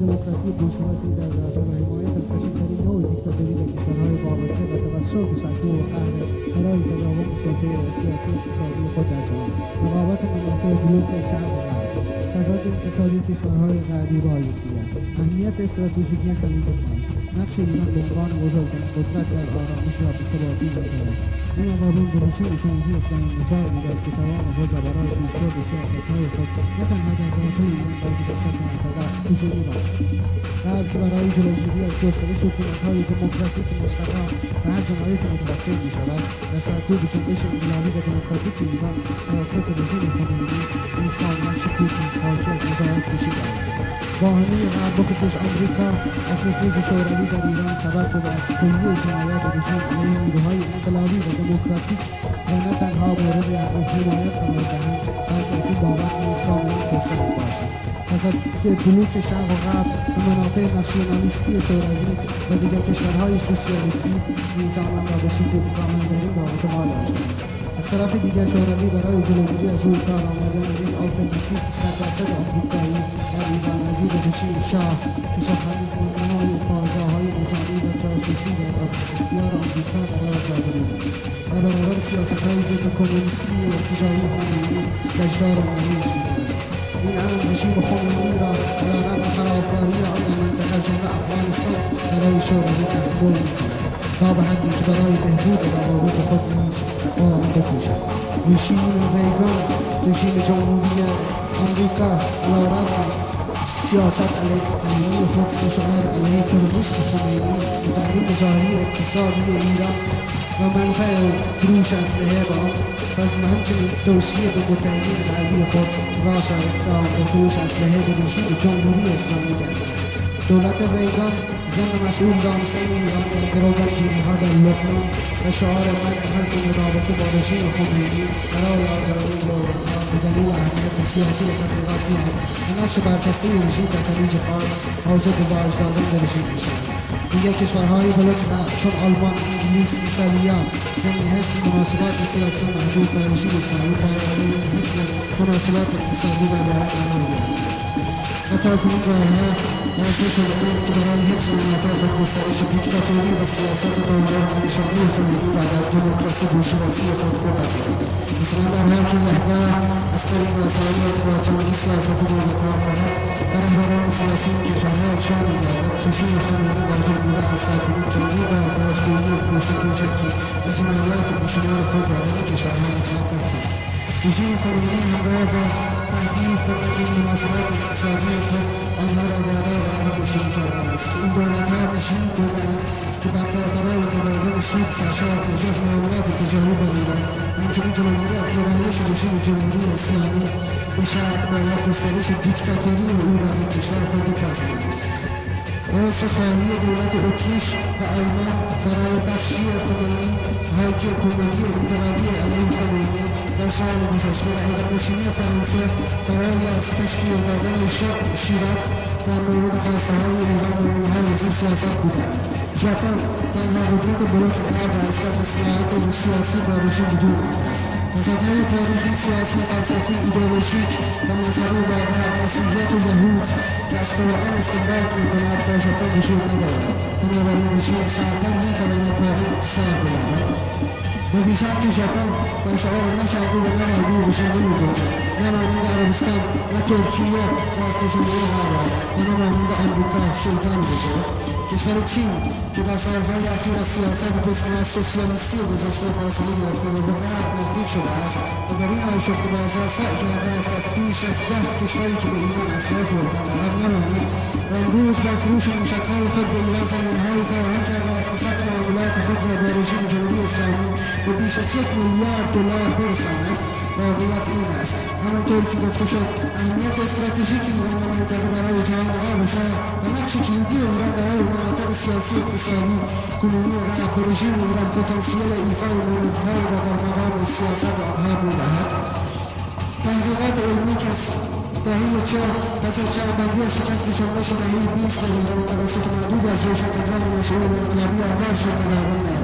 دموکراسی بورژوازی در حمایت از خشنترین نوع دیکتاتوری در کشورهای وابسته و توسل مسلطه و قهر برای تداوم بساطه سیاسی اقتصادی خود در جهان، مقاومت منافع بلوک شرق و غرب، تضاد اقتصادی کشورهای غربی با یکدیگر، اهمیت استراتژیکی خلیج فارس، نقش ایران به عنوان بزرگترین قدرت در آرامش و ثباتی منطقه، این عوامل بروشی جمهوری اسلامی نژاد میدهد که توان خود را برای پیشبرد سیاستهای خود نه تنها در داخل ایران بلکه در سطح منطقه حضوری باشد. غرب برای جلوگیری از گسترش حکومتهای دموکراتیک مستقام و هر جمعیت متوسل میشود در سرکوب جنبش انقلابی و دموکراتیک ایران توسط رژیم خمینی ایستاد و سکوتی حاکی از رضایت کشیده است. واهمه غرب بخصوص امریکا از نفوذ شوروی در ایران سبب شده است که کلیه جنایات رژیم علیه نیروهای انقلابی و دموکراتیک و نه تنها مورد حمایت قرار دهند بلکه از این بابت نیز کاملا فرصت باشد. تضاد بلوک شرق و غرب و منافع ناسیونالیستی شوروی و دیگر کشورهای سوسیالیستی نظاماً و به سقوط کامل در این رابطه واداشته است. از طرف دیگر شوروی برای جلوگیری از روی کار آمدن یک آلترناتیو ۱۰۰٪ آمریکایی در ایران نظیر رژیم شاه که سخنرانی‌های پایگاه‌های نظامی و جاسوسی در اختیار آمریکا قرار داده بودند در برابر سیاست‌های ضد کمونیستی و ارتجاعی خمینی کشدار و مریض می‌کند. این امر رژیم خمینی را دارد به خرابکاری آن در منطقه جنوب افغانستان برای شوروی تحمل می‌کند تا به حدی که برای بهبود روابط خود نیز اقدام بکوشد. رژیم ریگان، رژیم جمهوری آمریکا علیرغم سیاست علیه خود و شعار علیه تروریست خمینی و تحریم ظاهری اقتصادی ایران و منفع فروش اسلحه به آن و همچنین توصیه به متحدین غربی خود رأس اقدام به فروش اسلحه به رژیم جمهوری اسلامی گردید. دولت ریگان ضمن مسئول دانستن ایران در گروگانگیری‌ها در لبنان و شعار منع هر گونه رابطه با رژیم خمینی برای آزادی لبنان به دلیل اهمیت سیاسی و تبلیغاتی آن و نقش برجسته رژیم در خلیج فارس حاجب به باج دادن به رژیم میشود. دیگر کشورهای بلوک غرب چون آلمان، انگلیس، ایتالیا ضمن حفظ مناسبات سیاسی محدود با رژیم اسلامی برای حفظ مناسبات اقتصادی و عدالت قرار گرفتهاند و تاکنون راهها موضوع شده است که برای حفظ منافع خود گسترش دیکتاتوری و سیاست پایدارهمیشانه خمینی و در دموکراسی بورژوازی خود بپذیرد. مثلا در هر دو نحوه از طریق رسانه‌های ارتباطاتی سیاست دولتها فقط و رهبران سیاسی این کشورها افشا می‌گردد رژیم خمینی قادر بوده است در جلوگیری و بازگویی کوچکی از جنایات بیشمار خود را در این کشورها متوقف کند. رژیم خمینی همراه با تهدید به تغییر مناسبات اقتصادی خود آنها را وادار به امر رژیم کرده است. این دولتها رژیم کردهاند که بر برقرار تداوم سود سرشار پروژه معاملات تجاری با ایران همچنین جلوگیری از گرایش رژیم جمهوری اسلامی به شرق باید گسترش دیکتاتوری او را به کشور خود بپذیرد. رأس خالی دولت اتریش و آلمان برای بخشی خمینی حاک کمونی انتقادی علیه خمینی در سال گذشته و انقلابشینی فرانسه برای از تشکیل دادن شرق شیراک در مورد خواسته‌های ایران و منحیز سیاست بودند. ژاپن تنها قدرت بلوک غرب را از پس اصلاحات سیاسی با رژیم بدور مانده است. نهادهای تاریخی، سیاسی، فلسفی، ایدئولوژیک و مذهبی با غرب مسیحیت و یهود که از قرآن استنباط می‌کند با ژاپن وجود ندارد. بنابراین رژیم ساعتا نمی‌تواند با آن سر بیاورد به ویژه‌اینکه ژاپن در شعار نه شرقی و نه غربی رژیم نمی‌گنجد، نه مانند عربستان، نه ترکیه که از پیشینه‌ی غرب است و نه مانند آمریکا شیطان بزرگ. کشور چین که در سالهای اخیر از سیاست گفتمان سوسیالیستی گذشته فاصله گرفته و به غرب نزدیک شده است و در این آشفت بازار سعی کرده است از بیش از 10 کشوری که به ایران اسلحه فروختند عقب نماند و امروز با فروش موشکهای خود به ایران زمینهایی فراهم کرده است که سطح معاملات خود را با رژیم جمهوری اسلامی به بیش از $1 میلیارد برساند. واقعیت این است همانطور که گفته شد اهمیت استراتژیک ایران و منطقه برای جهان غرب و شرق و نقش کلیدی ایران برای مناطق سیاسی اقتصادی کنونی غرب و رژیم ایران پتانسیل ایفای مانورهایی را در مقام سیاست آنها میدهد. تحقیقات علمی که از دهه ۴ پس از جنبندی شکست جنبش دهه ۲۰ در ایران توسط معدودی از زوجة أدوان المسؤولة وانقلابية غارشة تداولنا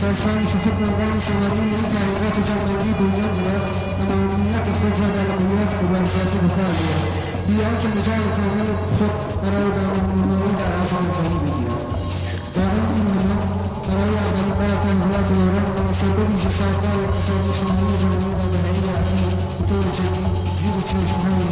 سأسباني كثير من غير سمارين تعليقات جرمانية بولندنا تماميات الخدمة العربية ومارسات بخارية بيئات المجال كامل خط قرائبا ومموعين على عصر الصليبية وعن إماما قرائي عمل قاعدة هوات الورم وسبب جسار دار اقتصادي شمالية جمالية وبهائية في طور جديد زيد تشوش هاي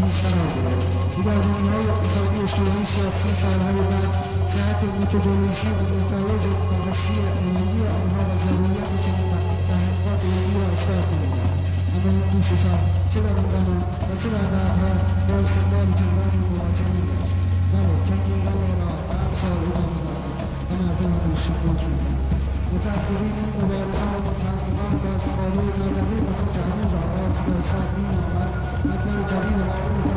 مستقرة إلى النهاية الاقتصادية والاجتماعية السياسية على بعد ساعات المتدولوجية والنتائج الرئيسية المالية أنها ضروريات جديدة تحقيقات اليومية وأسباب منها. أما المكتشفات تدعم الأمل وتدعم بعدها هو استعمال جمال المواطنية. بلد تنتهي الأمر أقصى الإضاءات أما دون السقوط منها. متأثرين بالمبارزات والتحقيقات والاستقرارية ما تقريبا تجعل الأعراض بالخاف منها مثل جريمة معروفة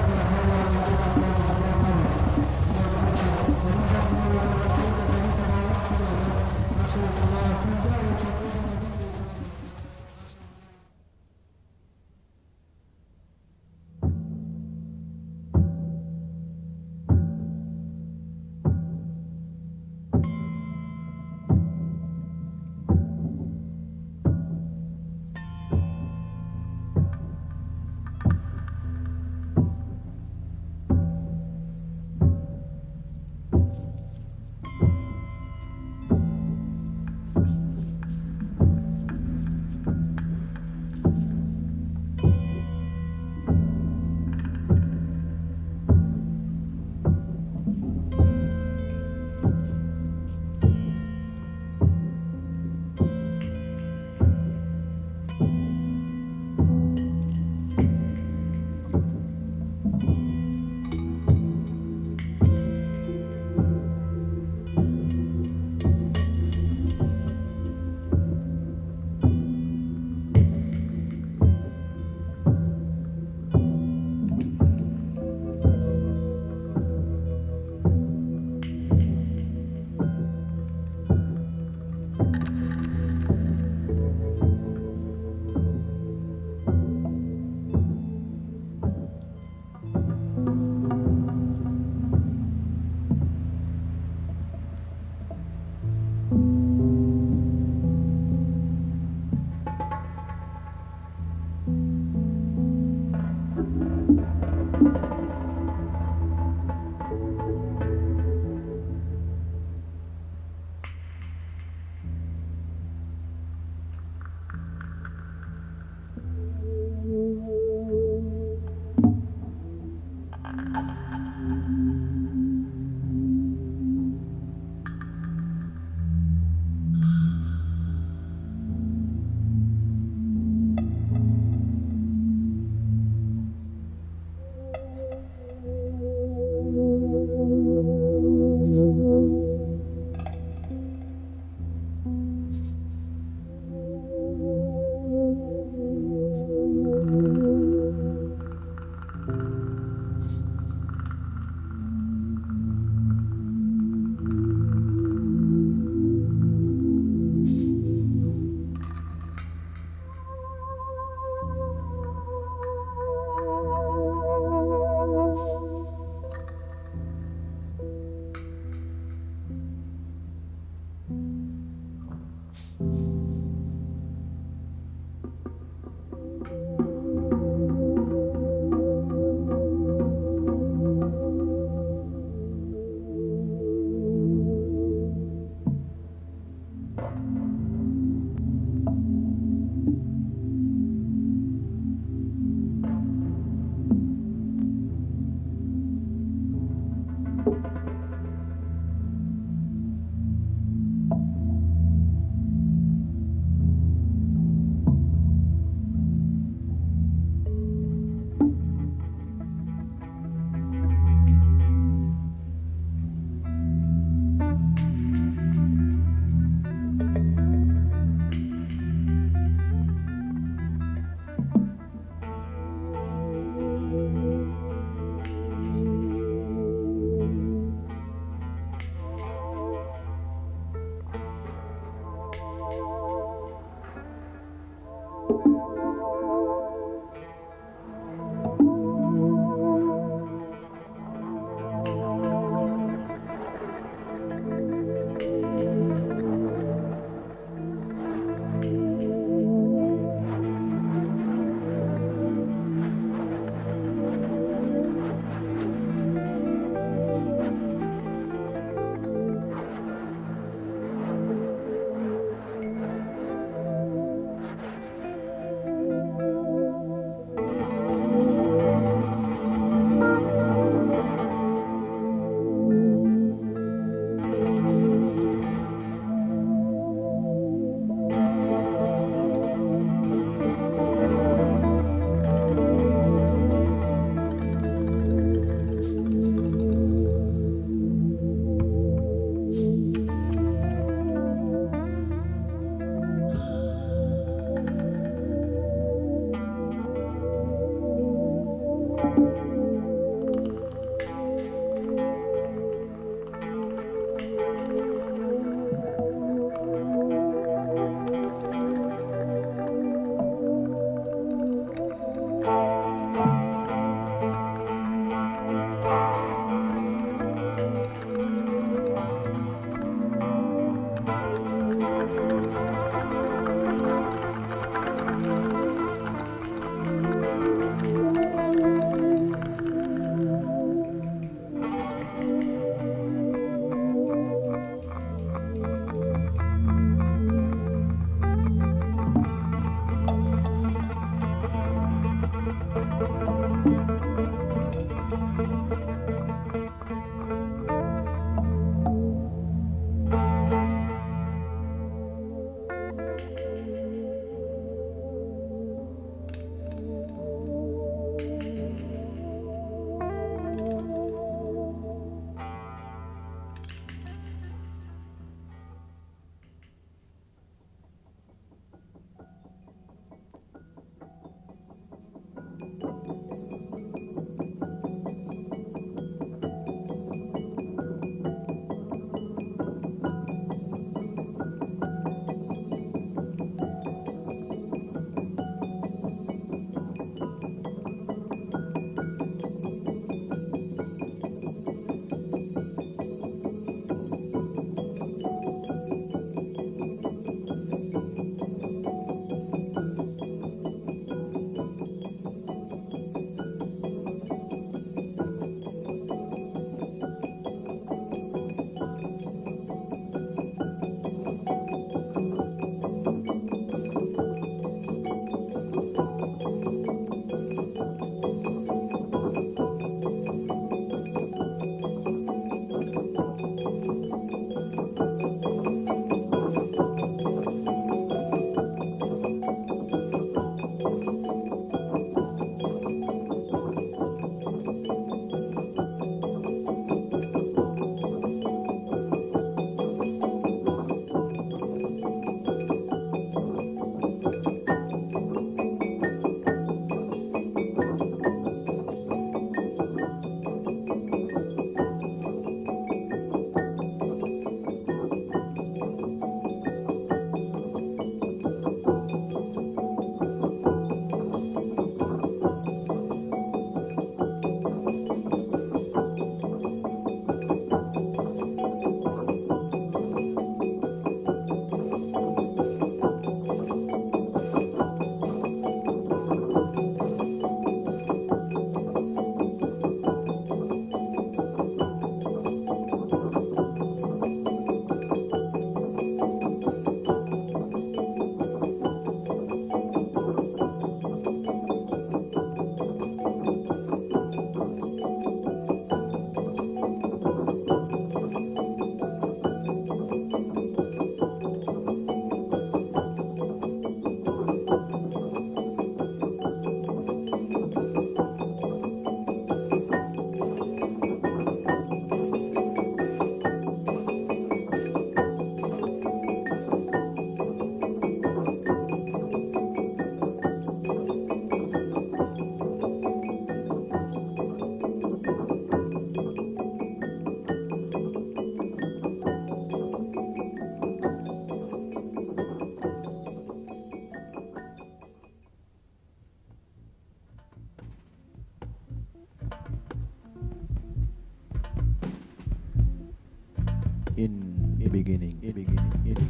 in the beginning, in the beginning, in the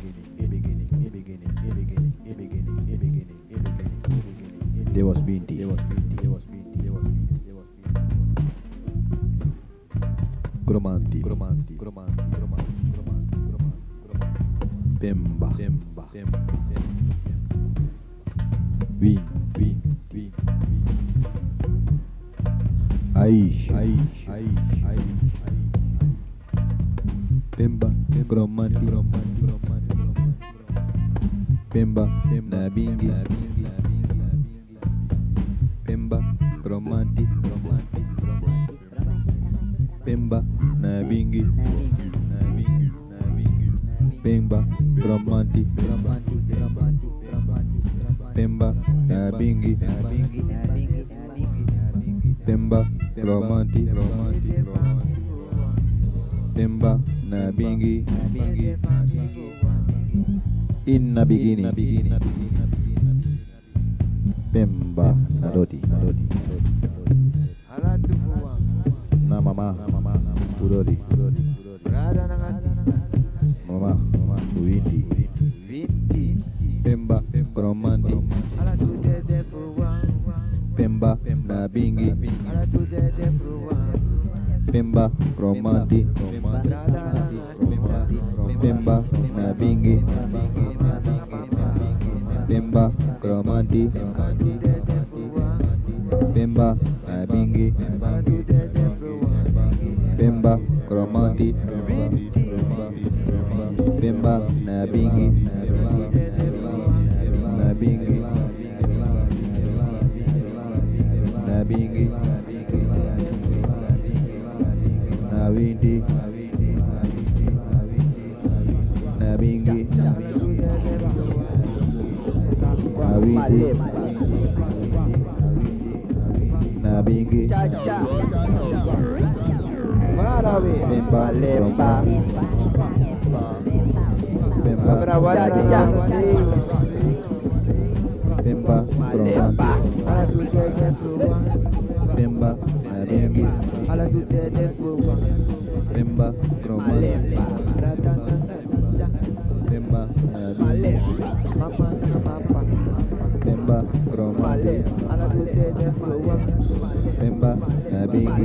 beginning, in the beginning, in the beginning, in the beginning, in the beginning, in the beginning, in the beginning, there was plenty, there was plenty, there was plenty, there was plenty, there was plenty. Gromanti, Gromanti, Gromanti, Gromanti, Gromanti, Gromanti, Pemba, Pemba, Pemba, Pemba, Win, Win, Win, Win. Aish, Aish, Aish, Aish. Pemba, Gromanti, Pemba, Nabingi, Pemba, Gromanti, Pemba, Nabingi, Pemba, Gromanti, Pemba, Nabingi, Pemba, Gromanti, Pemba, Nabingi, in the beginning, Pemba, Narodi, Narodi, Namama, Urodi, Mama, Winti, Pemba, Gromanti, Pemba, Nabingi, Pemba, Gromanti, Pemba, Nabingi, Pemba, Gromanti, Pemba, Nabingi, Pemba, Gromanti, Pemba, Nabingi, Nabingi, Nabingi. Nabingi, Nabingi, Nabingi, Pemba, Nabingi, Pemba, Gromanti, Pemba, Nabingi, Pemba, Gromanti, Pemba, Nabingi,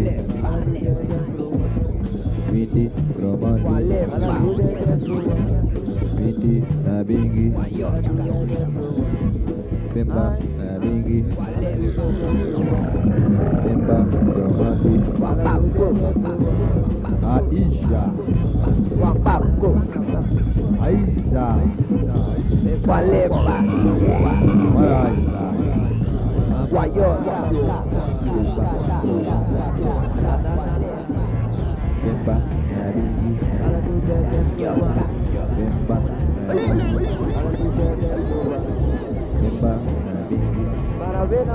Winti, Gromanti, Winti, Nabingi, Pemba, Nabingi, Pemba, Gromanti, Aisha, Wapako, Aiza, Paleba, Maraiza, Wayota, Pemba, Nabingi, Pemba, Pemba, Paravena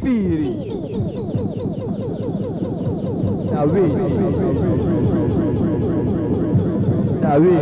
piri tawe tawe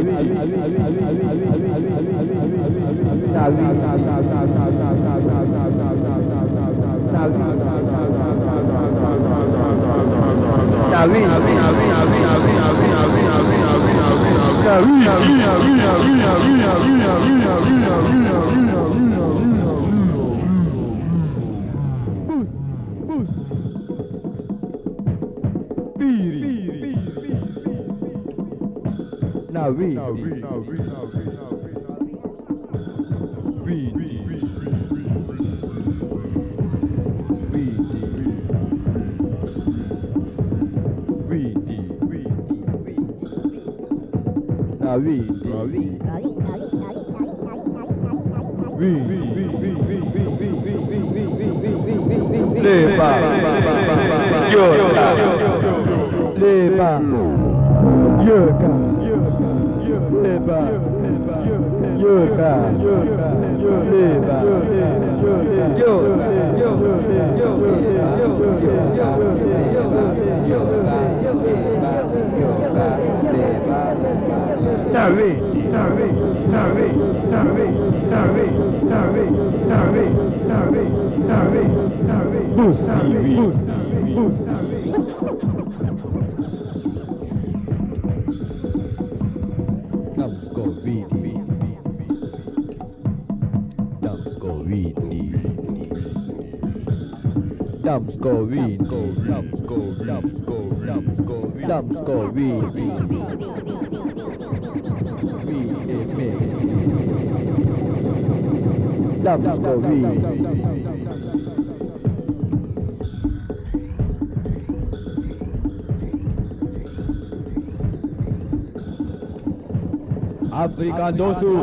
Africa do Sul.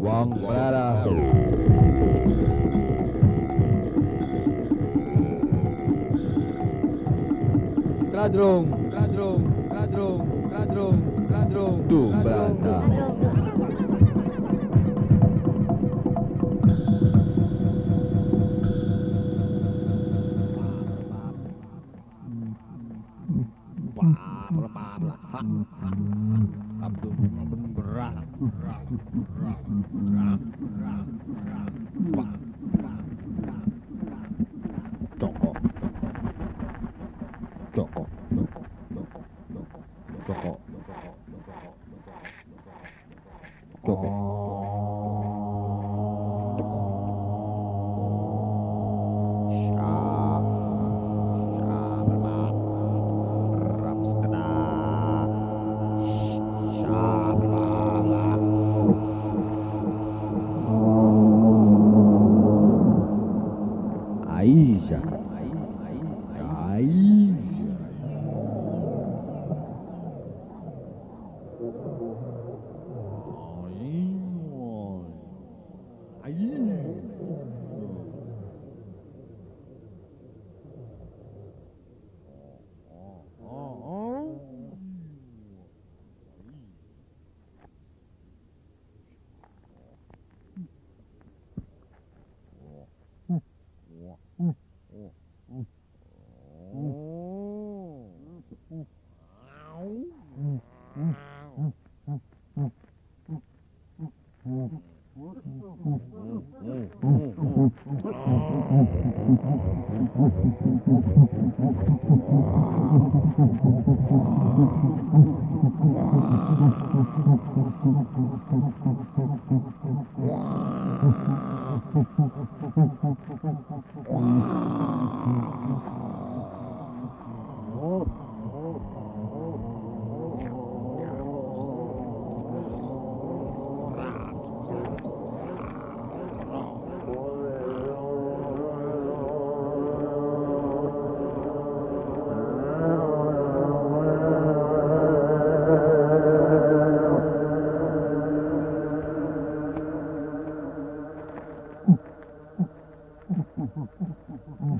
One brother. Ladrão. Two brother.